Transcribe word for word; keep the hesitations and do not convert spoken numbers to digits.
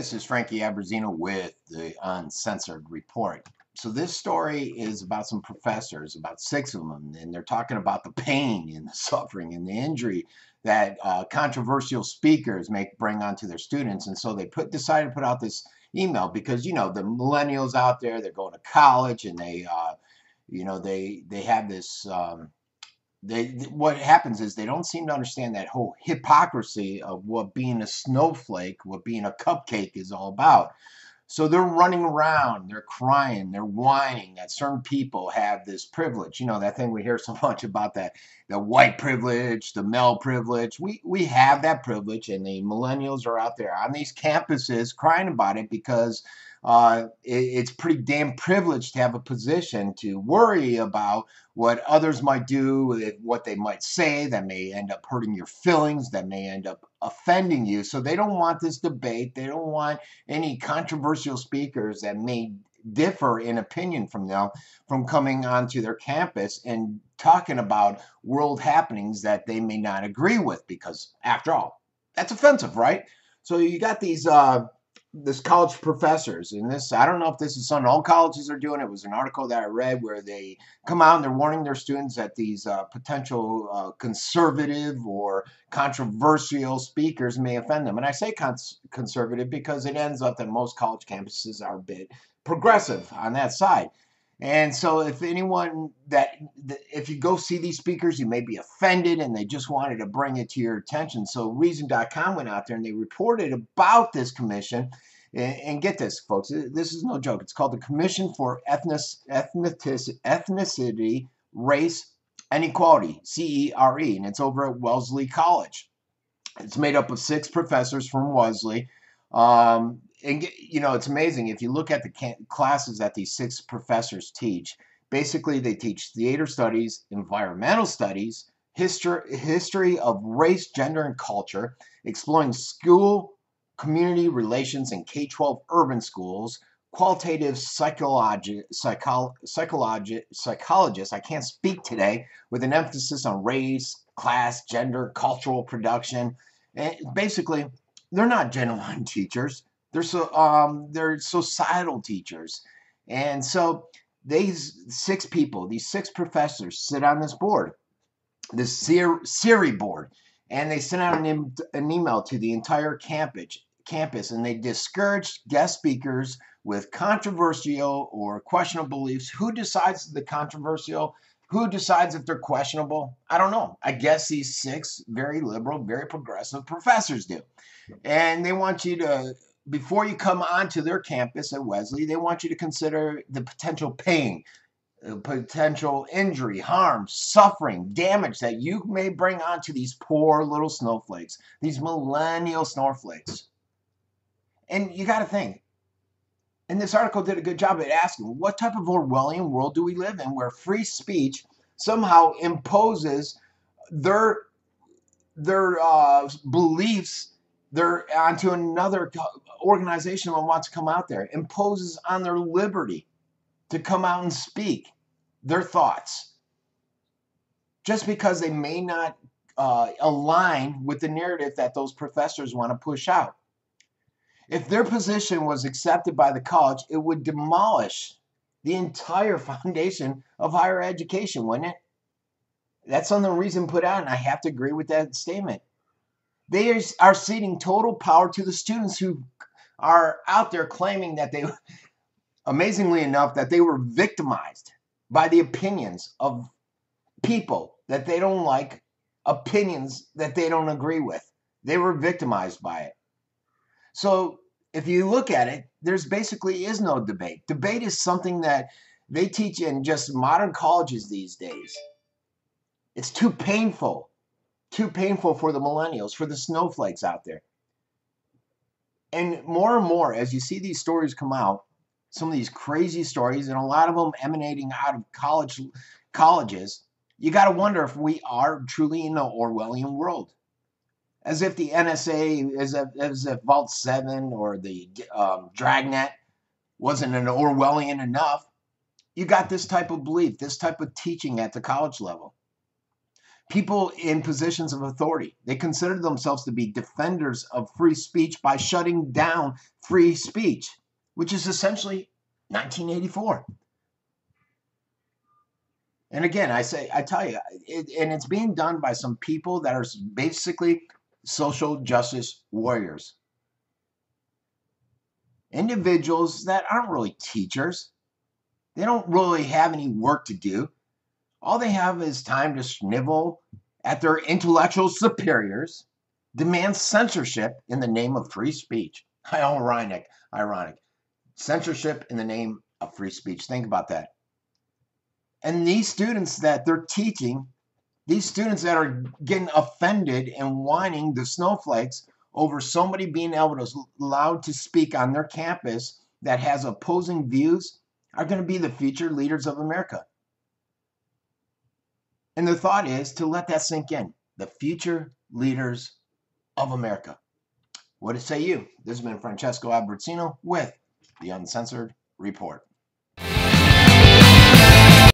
this is Frankie Abbruzzino with the Uncensored Report. So this story is about some professors, about six of them, and they're talking about the pain and the suffering and the injury that uh, controversial speakers may bring onto their students. And so they put decided to put out this email because, you know, the millennials out there, they're going to college and they, uh, you know, they they have this... Um, They, what happens is they don't seem to understand that whole hypocrisy of what being a snowflake, what being a cupcake is all about. So they're running around, they're crying, they're whining that certain people have this privilege. You know, that thing we hear so much about, that the white privilege, the male privilege. We, we have that privilege, and the millennials are out there on these campuses crying about it because Uh, it, it's pretty damn privileged to have a position to worry about what others might do, what they might say that may end up hurting your feelings, that may end up offending you. So they don't want this debate. They don't want any controversial speakers that may differ in opinion from them from coming onto their campus and talking about world happenings that they may not agree with, because after all, that's offensive, right? So you got these... Uh, this college professors, and this, I don't know if this is something all colleges are doing. It was an article that I read where they come out and they're warning their students that these uh, potential uh, conservative or controversial speakers may offend them. And I say cons conservative because it ends up that most college campuses are a bit progressive on that side. And so if anyone that, if you go see these speakers, you may be offended, and they just wanted to bring it to your attention. So Reason dot com went out there and they reported about this commission. And get this, folks, this is no joke. It's called the Commission for Ethnic, Ethnicity, Race and Equality, C E R E, and it's over at Wellesley College. It's made up of six professors from Wellesley. Um, and, you know, it's amazing. If you look at the classes that these six professors teach, basically they teach theater studies, environmental studies, history, history of race, gender, and culture, exploring school, community relations in K twelve urban schools, qualitative psychologi psycholo psychologi psychologists, I can't speak today, with an emphasis on race, class, gender, cultural production. And basically, they're not genuine teachers. They're so um, they're societal teachers. And so these six people, these six professors, sit on this board, this C E R E board, and they sent out an, an email to the entire campus, campus, and they discouraged guest speakers with controversial or questionable beliefs. Who decides the controversial? Who decides if they're questionable? I don't know. I guess these six very liberal, very progressive professors do. And they want you to, before you come onto their campus at Wellesley, they want you to consider the potential pain, the potential injury, harm, suffering, damage that you may bring onto these poor little snowflakes, these millennial snowflakes. And you got to think, and this article did a good job at asking, what type of Orwellian world do we live in where free speech somehow imposes their, their uh, beliefs their, onto another organization that wants to come out there, imposes on their liberty to come out and speak their thoughts just because they may not uh, align with the narrative that those professors want to push out? If their position was accepted by the college, it would demolish the entire foundation of higher education, wouldn't it? That's something Reason put out, and I have to agree with that statement. They are ceding total power to the students who are out there claiming that they, amazingly enough, that they were victimized by the opinions of people that they don't like, opinions that they don't agree with. They were victimized by it. So if you look at it, there's basically is no debate. Debate is something that they teach in just modern colleges these days. It's too painful, too painful for the millennials, for the snowflakes out there. And more and more, as you see these stories come out, some of these crazy stories, and a lot of them emanating out of college colleges, you got to wonder if we are truly in the Orwellian world. As if the N S A, as if, as if Vault seven or the um, Dragnet wasn't an Orwellian enough, you got this type of belief, this type of teaching at the college level. people in positions of authority. They consider themselves to be defenders of free speech by shutting down free speech, which is essentially nineteen eighty-four. And again, I say, I tell you, it, and it's being done by some people that are basically social justice warriors. Individuals that aren't really teachers. They don't really have any work to do. All they have is time to snivel at their intellectual superiors, demand censorship in the name of free speech. Ironic, ironic. Censorship in the name of free speech. Think about that. And these students that they're teaching, these students that are getting offended and whining the snowflakes over somebody being able to allowed to speak on their campus that has opposing views, are going to be the future leaders of America. And the thought is to let that sink in. The future leaders of America. What say you? This has been Francesco Abbruzzino with the Uncensored Report.